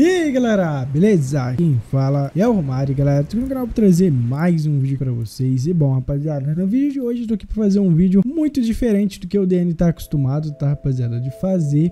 E aí galera, beleza? Quem fala é o Romário, galera. Tô aqui no canal pra trazer mais um vídeo pra vocês. E bom, rapaziada, no vídeo de hoje eu tô aqui pra fazer um vídeo muito diferente do que o DN tá acostumado, tá, rapaziada? De fazer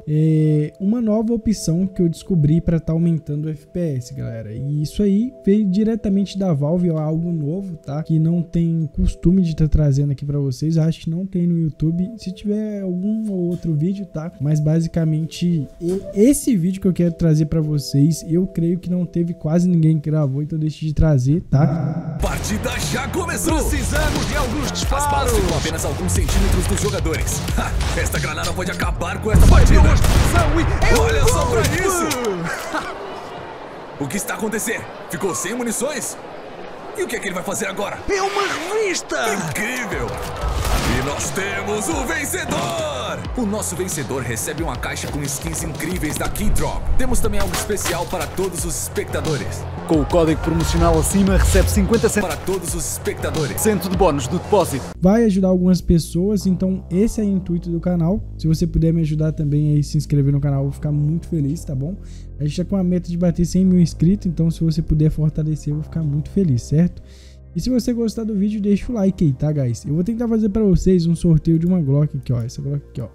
uma nova opção que eu descobri pra tá aumentando o FPS, galera. E isso aí veio diretamente da Valve, ó, algo novo, tá? Que não tem costume de tá trazendo aqui pra vocês. Acho que não tem no YouTube, se tiver algum ou outro vídeo, tá? Mas basicamente, esse vídeo que eu quero trazer pra vocês, eu creio que não teve quase ninguém que gravou, então deixe de trazer, tá? Partida já começou! Precisamos de alguns disparos! Com apenas alguns centímetros dos jogadores. Ha, esta granada pode acabar com essa partida! Olha só pra isso! O que está acontecendo? Ficou sem munições? E o que é que ele vai fazer agora? É uma revista! Incrível! E nós temos o vencedor! O nosso vencedor recebe uma caixa com skins incríveis da Keydrop. Temos também algo especial para todos os espectadores. Com o código promocional acima, recebe 50 centavos para todos os espectadores. Cento de bônus do depósito. Vai ajudar algumas pessoas, então esse é o intuito do canal. Se você puder me ajudar também aí, se inscrever no canal, eu vou ficar muito feliz, tá bom? A gente tá com a meta de bater 100 mil inscritos, então se você puder fortalecer, eu vou ficar muito feliz, certo? E se você gostar do vídeo, deixa o like aí, tá, guys? Eu vou tentar fazer pra vocês um sorteio de uma Glock aqui, ó. Essa Glock aqui, ó.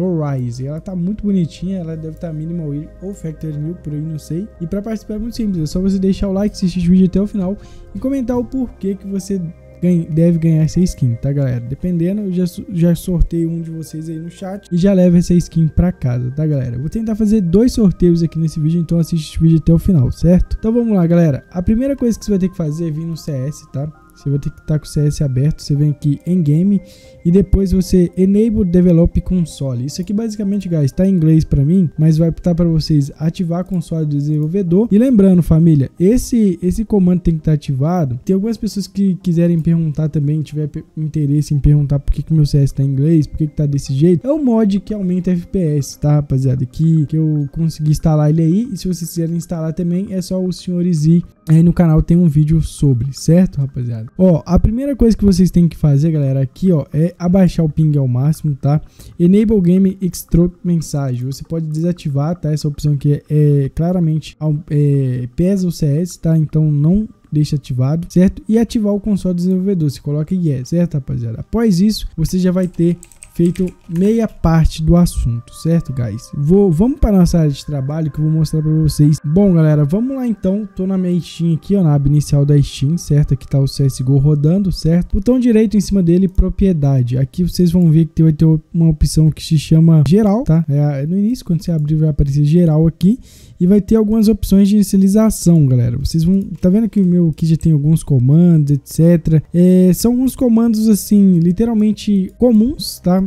Horizon. Ela tá muito bonitinha, ela deve estar minimal ou factory new, por aí, não sei. E pra participar é muito simples, é só você deixar o like, assistir o vídeo até o final e comentar o porquê que você deve ganhar essa skin, tá, galera? Dependendo, eu já sorteio um de vocês aí no chat e já levo essa skin pra casa, tá, galera? Eu vou tentar fazer dois sorteios aqui nesse vídeo, então assiste esse vídeo até o final, certo? Então vamos lá, galera. A primeira coisa que você vai ter que fazer é vir no CS, tá? Você vai ter que estar com o CS aberto, você vem aqui em Game e depois você Enable Develop Console. Isso aqui basicamente, guys, tá em inglês pra mim, mas vai estar pra vocês ativar console do desenvolvedor. E lembrando, família, esse comando tem que estar ativado. Tem algumas pessoas que quiserem perguntar também, tiver interesse em perguntar por que que meu CS tá em inglês, por que que tá desse jeito. É um mod que aumenta FPS, tá, rapaziada? Que eu consegui instalar ele aí. E se vocês quiserem instalar também, é só o senhores ir aí no canal, tem um vídeo sobre, certo, rapaziada? Ó, a primeira coisa que vocês têm que fazer, galera, aqui, ó, é abaixar o ping ao máximo, tá? Enable Game Extract Mensagem. Você pode desativar, tá? Essa opção aqui claramente pesa o CS, tá? Então não deixa ativado, certo? E ativar o console do desenvolvedor. Você coloca yes, certo, rapaziada? Após isso, você já vai ter feito meia parte do assunto, certo, guys? Vamos para nossa área de trabalho que eu vou mostrar para vocês. Bom, galera, vamos lá então. Tô na minha Steam aqui, ó, na aba inicial da Steam, certo? Aqui tá o CSGO rodando, certo? Botão direito em cima dele, propriedade. Aqui vocês vão ver que vai ter uma opção que se chama geral, tá? É no início, quando você abrir vai aparecer geral aqui e vai ter algumas opções de inicialização, galera. Vocês vão... Tá vendo que o meu aqui já tem alguns comandos, etc. São alguns comandos, assim, literalmente comuns, tá?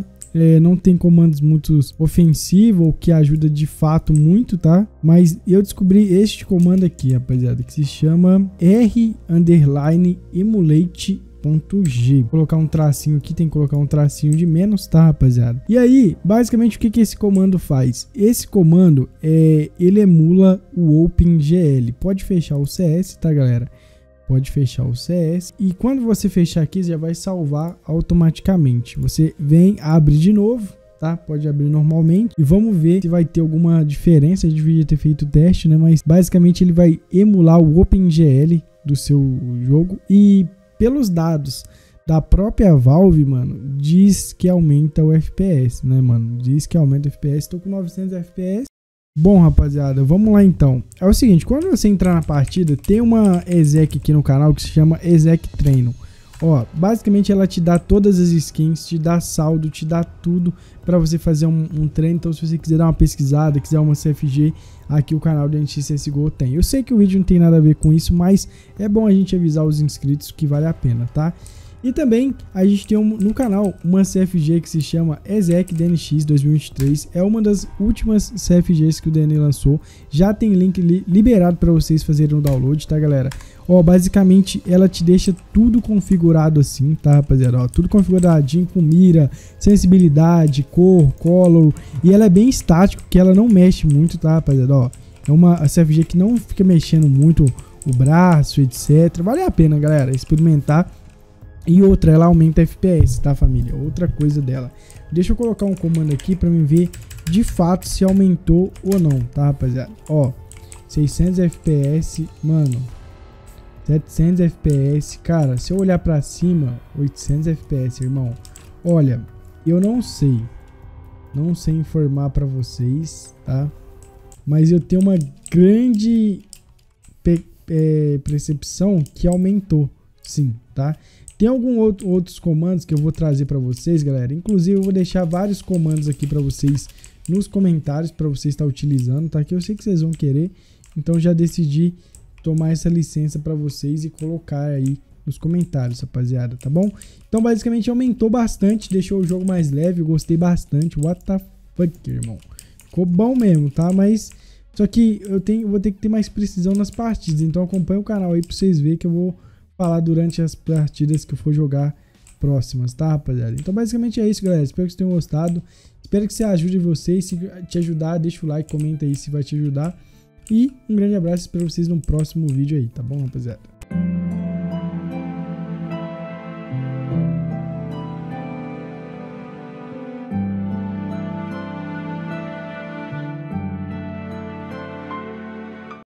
Não tem comandos muito ofensivos ou que ajuda de fato muito, tá? Mas eu descobri este comando aqui, rapaziada, que se chama r_emulate.g. Colocar um tracinho aqui, tem que colocar um tracinho de menos, tá, rapaziada? E aí, basicamente, o que que esse comando faz? Esse comando, ele emula o OpenGL. Pode fechar o CS, tá, galera? Pode fechar o CS e quando você fechar aqui já vai salvar automaticamente. Você vem, abre de novo, tá? Pode abrir normalmente e vamos ver se vai ter alguma diferença. Eu devia ter feito o teste, né? Mas basicamente ele vai emular o OpenGL do seu jogo e pelos dados da própria Valve, mano, diz que aumenta o FPS, né, mano? Diz que aumenta o FPS. Tô com 900 FPS. Bom, rapaziada, vamos lá então. É o seguinte, quando você entrar na partida, tem uma EZEC aqui no canal que se chama EZEC Treino. Ó, basicamente ela te dá todas as skins, te dá saldo, te dá tudo pra você fazer um treino. Então se você quiser dar uma pesquisada, quiser uma CFG, aqui o canal do CSGO tem. Eu sei que o vídeo não tem nada a ver com isso, mas é bom a gente avisar os inscritos que vale a pena, tá? E também a gente tem no canal uma CFG que se chama EZEC DNX 2023. É uma das últimas CFGs que o DN lançou. Já tem link liberado para vocês fazerem o download, tá, galera? Ó, basicamente ela te deixa tudo configurado assim, tá, rapaziada? Ó, tudo configuradinho com mira, sensibilidade, cor, color. E ela é bem estática, que ela não mexe muito, tá, rapaziada? Ó, é uma CFG que não fica mexendo muito o braço, etc. Vale a pena, galera, experimentar. E outra, ela aumenta FPS, tá, família? Outra coisa dela. Deixa eu colocar um comando aqui pra mim ver de fato se aumentou ou não, tá, rapaziada? Ó, 600 FPS, mano, 700 FPS, cara, se eu olhar pra cima, 800 FPS, irmão. Olha, eu não sei informar pra vocês, tá? Mas eu tenho uma grande percepção que aumentou, sim, tá? Tem alguns outros comandos que eu vou trazer pra vocês, galera. Inclusive, eu vou deixar vários comandos aqui pra vocês nos comentários, pra vocês estar utilizando, tá? Que eu sei que vocês vão querer, então já decidi tomar essa licença pra vocês e colocar aí nos comentários, rapaziada, tá bom? Então, basicamente, aumentou bastante, deixou o jogo mais leve, eu gostei bastante. What the fuck, irmão? Ficou bom mesmo, tá? Mas, só que vou ter que ter mais precisão nas partidas, então acompanha o canal aí pra vocês verem que eu vou falar durante as partidas que eu for jogar próximas, tá, rapaziada? Então, basicamente é isso, galera. Espero que vocês tenham gostado. Espero que você ajude vocês. Se te ajudar, deixa o like, comenta aí se vai te ajudar. E um grande abraço, espero vocês no próximo vídeo aí, tá bom, rapaziada?